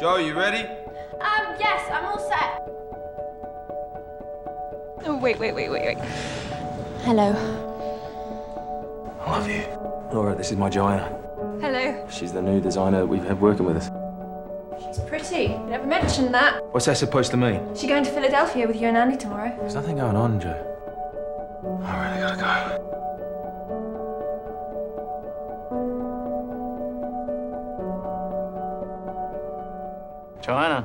Joe, you ready? Yes, I'm all set. Oh, wait. Hello. I love you. Laura, this is my Joanna. Hello. She's the new designer we've had working with us. She's pretty. You never mentioned that. What's that supposed to mean? She's going to Philadelphia with you and Andy tomorrow. There's nothing going on, Joe. I really gotta go. Joanna.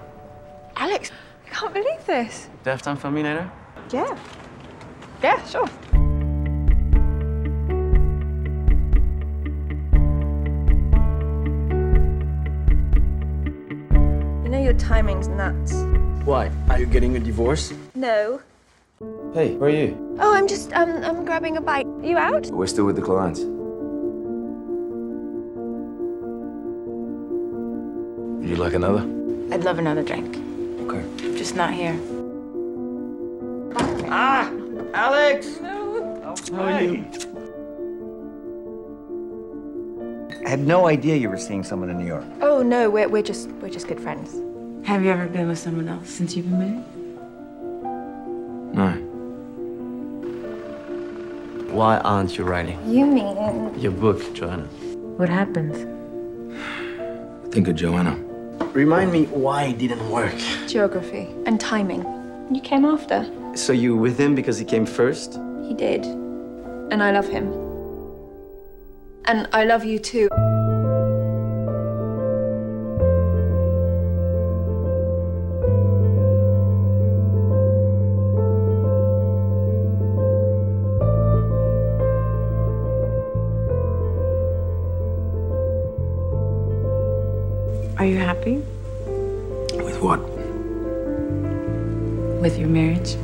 Alex, I can't believe this. Do I have time for me later? Yeah. Yeah, sure. You know your timing's nuts. Why? Are you getting a divorce? No. Hey, where are you? Oh, I'm just, I'm grabbing a bite. Are you out? We're still with the clients. Would you like another? I'd love another drink. Okay. Just not here. Ah! Alex! No! How are you? I had no idea you were seeing someone in New York. Oh, no, we're just good friends. Have you ever been with someone else since you've been married? No. Why aren't you writing? You mean... your book, Joanna. What happens? Think of Joanna. Remind me why it didn't work. Geography and timing. You came after. So you were with him because he came first? He did. And I love him. And I love you too. Are you happy? With what? With your marriage.